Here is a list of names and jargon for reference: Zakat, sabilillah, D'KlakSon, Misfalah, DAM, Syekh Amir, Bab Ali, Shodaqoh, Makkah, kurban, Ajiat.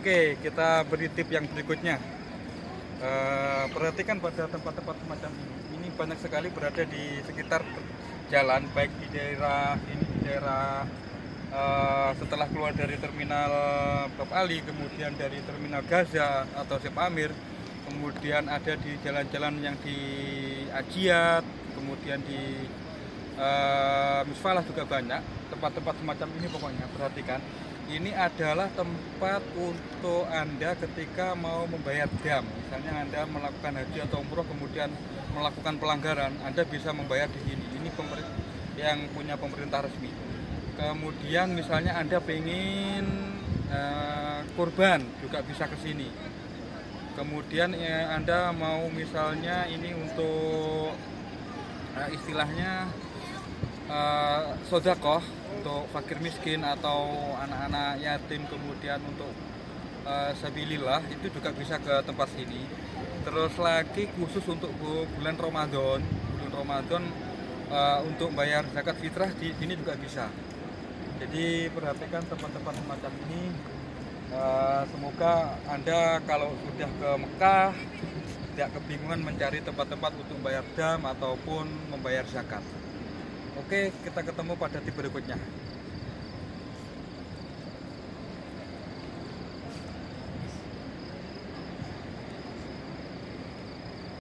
Oke, kita beri tip yang berikutnya. Perhatikan pada tempat-tempat semacam ini. Ini banyak sekali berada di sekitar jalan, baik di daerah ini, di daerah setelah keluar dari terminal Bab Ali, kemudian dari terminal Gaza atau Syekh Amir, kemudian ada di jalan-jalan yang di Ajiat, kemudian di Misfalah juga banyak tempat-tempat semacam ini. Pokoknya perhatikan, ini adalah tempat untuk Anda ketika mau membayar DAM. Misalnya Anda melakukan haji atau umroh kemudian melakukan pelanggaran, Anda bisa membayar di sini. Ini yang punya pemerintah resmi. Kemudian misalnya Anda pengen kurban juga bisa ke sini. Kemudian Anda mau misalnya ini untuk istilahnya Shodaqoh untuk fakir miskin atau anak-anak yatim, kemudian untuk sabilillah, itu juga bisa ke tempat sini. Terus lagi khusus untuk bulan Ramadan untuk bayar zakat fitrah di sini juga bisa. Jadi perhatikan tempat-tempat semacam ini. Semoga Anda kalau sudah ke Mekah tidak kebingungan mencari tempat-tempat untuk membayar DAM ataupun membayar zakat. Oke, kita ketemu pada tip berikutnya.